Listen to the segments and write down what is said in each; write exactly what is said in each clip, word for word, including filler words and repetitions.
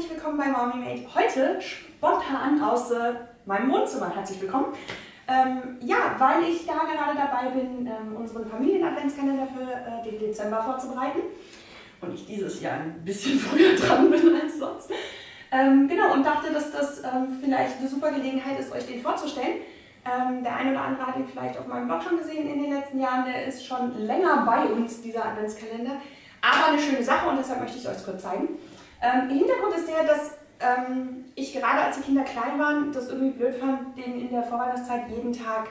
herzlich willkommen bei Mommy Made. Heute spontan aus äh, meinem Wohnzimmer. Herzlich willkommen. Ähm, ja, weil ich da gerade dabei bin, ähm, unseren Familien-Adventskalender für äh, den Dezember vorzubereiten. Und ich dieses Jahr ein bisschen früher dran bin als sonst. Ähm, genau, und dachte, dass das ähm, vielleicht eine super Gelegenheit ist, euch den vorzustellen. Ähm, der ein oder andere hat ihn vielleicht auf meinem Blog schon gesehen in den letzten Jahren. Der ist schon länger bei uns, dieser Adventskalender. Aber eine schöne Sache und deshalb möchte ich es euch kurz zeigen. Ähm, Hintergrund ist der, dass ähm, ich gerade als die Kinder klein waren, das irgendwie blöd fand, denen in der Vorweihnachtszeit jeden Tag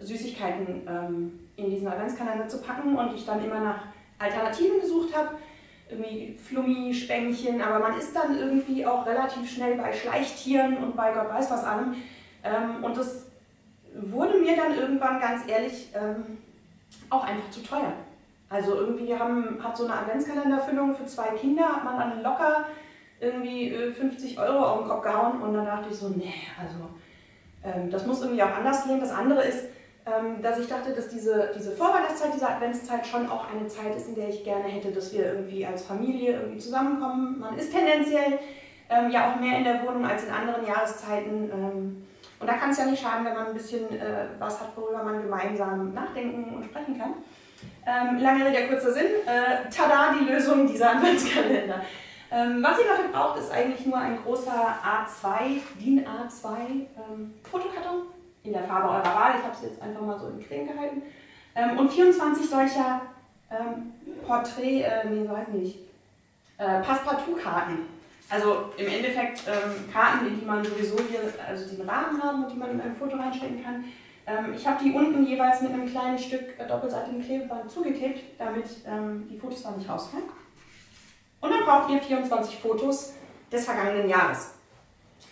Süßigkeiten ähm, in diesen Adventskalender zu packen und ich dann immer nach Alternativen gesucht habe. Irgendwie Flummi, Spänkchen, aber man ist dann irgendwie auch relativ schnell bei Schleichtieren und bei Gott weiß was allem. Ähm, und das wurde mir dann irgendwann ganz ehrlich ähm, auch einfach zu teuer. Also irgendwie haben, hat so eine Adventskalenderfüllung für zwei Kinder, hat man dann locker irgendwie fünfzig Euro auf den Kopf gehauen und dann dachte ich so, nee, also ähm, das muss irgendwie auch anders gehen. Das andere ist, ähm, dass ich dachte, dass diese, diese Vorweihnachtszeit, diese Adventszeit schon auch eine Zeit ist, in der ich gerne hätte, dass wir irgendwie als Familie irgendwie zusammenkommen. Man ist tendenziell ähm, ja auch mehr in der Wohnung als in anderen Jahreszeiten. Ähm, und da kann es ja nicht schaden, wenn man ein bisschen äh, was hat, worüber man gemeinsam nachdenken und sprechen kann. Ähm, lange Rede, kurzer Sinn. Äh, tada, die Lösung dieser Adventskalender. Ähm, was ihr dafür braucht, ist eigentlich nur ein großer A zwei, D I N A zwei ähm, Fotokarton in der Farbe eurer Wahl. Ich habe es jetzt einfach mal so in Creme gehalten. Ähm, und vierundzwanzig solcher ähm, Porträt, äh, nee, so heißen die nicht, äh, Passepartout-Karten. Also im Endeffekt ähm, Karten, in die man sowieso hier, also den Rahmen haben und die man in ein Foto reinstecken kann. Ich habe die unten jeweils mit einem kleinen Stück doppelseitigem Klebeband zugeklebt, damit ähm, die Fotos da nicht rausfallen. Und dann braucht ihr vierundzwanzig Fotos des vergangenen Jahres,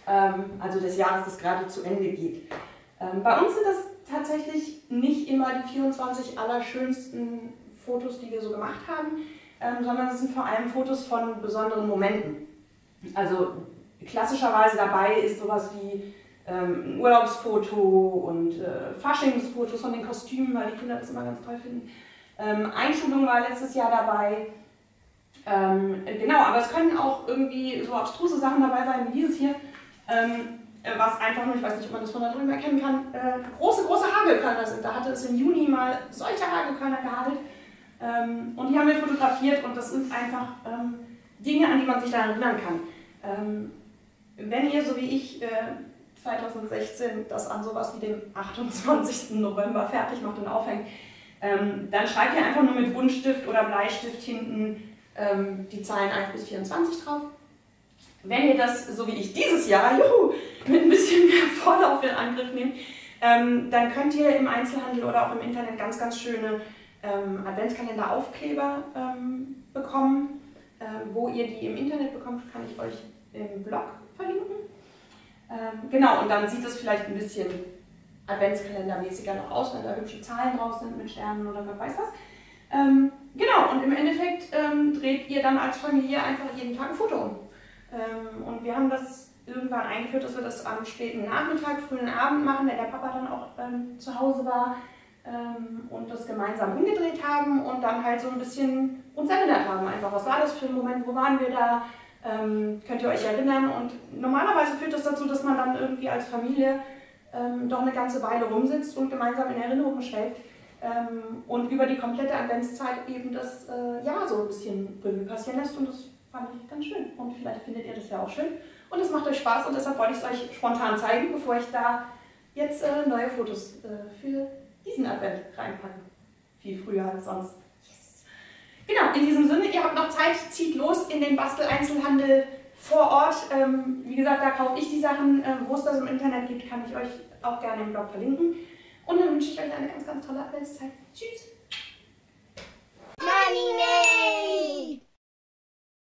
ähm, also des Jahres, das gerade zu Ende geht. Ähm, bei uns sind das tatsächlich nicht immer die vierundzwanzig allerschönsten Fotos, die wir so gemacht haben, ähm, sondern es sind vor allem Fotos von besonderen Momenten. Also klassischerweise dabei ist sowas wie ein Urlaubsfoto und äh, Faschingsfotos von den Kostümen, weil die Kinder das immer ganz toll finden. Ähm, Einschulung war letztes Jahr dabei. Ähm, genau, aber es können auch irgendwie so abstruse Sachen dabei sein wie dieses hier, ähm, was einfach nur, ich weiß nicht, ob man das von da drüben erkennen kann, äh, große, große Hagelkörner sind. Da hatte es im Juni mal solche Hagelkörner gehagelt ähm, und die haben wir fotografiert und das sind einfach ähm, Dinge, an die man sich daran erinnern kann. Ähm, wenn ihr, so wie ich, äh, zweitausendsechzehn das an sowas wie dem achtundzwanzigsten November fertig macht und aufhängt, ähm, dann schreibt ihr einfach nur mit Buntstift oder Bleistift hinten ähm, die Zahlen eins bis vierundzwanzig drauf. Wenn ihr das, so wie ich dieses Jahr, juhu, mit ein bisschen mehr Vorlauf in Angriff nehmt, ähm, dann könnt ihr im Einzelhandel oder auch im Internet ganz, ganz schöne ähm, Adventskalender-Aufkleber ähm, bekommen. Ähm, wo ihr die im Internet bekommt, kann ich euch im Blog verlinken. Genau, und dann sieht es vielleicht ein bisschen Adventskalendermäßiger noch aus, wenn da hübsche Zahlen drauf sind mit Sternen oder wer weiß was. Ähm, genau, und im Endeffekt ähm, dreht ihr dann als Familie einfach jeden Tag ein Foto um. Ähm, und wir haben das irgendwann eingeführt, dass wir das am späten Nachmittag, frühen Abend machen, wenn der Papa dann auch ähm, zu Hause war ähm, und das gemeinsam umgedreht haben und dann halt so ein bisschen uns erinnert haben. Einfach, was war das für ein Moment, wo waren wir da? Ähm, könnt ihr euch erinnern und normalerweise führt das dazu, dass man dann irgendwie als Familie ähm, doch eine ganze Weile rumsitzt und gemeinsam in Erinnerungen schwelgt ähm, und über die komplette Adventszeit eben das äh, Jahr so ein bisschen Revue passieren lässt und das fand ich ganz schön und vielleicht findet ihr das ja auch schön und es macht euch Spaß und deshalb wollte ich es euch spontan zeigen, bevor ich da jetzt äh, neue Fotos äh, für diesen Advent reinpacke. Viel früher als sonst. Genau, in diesem Sinne, ihr habt noch Zeit, zieht los in den Basteleinzelhandel vor Ort. Ähm, wie gesagt, da kaufe ich die Sachen, äh, wo es das im Internet gibt, kann ich euch auch gerne im Blog verlinken. Und dann wünsche ich euch eine ganz, ganz tolle Adventszeit. Tschüss! Mommy Made!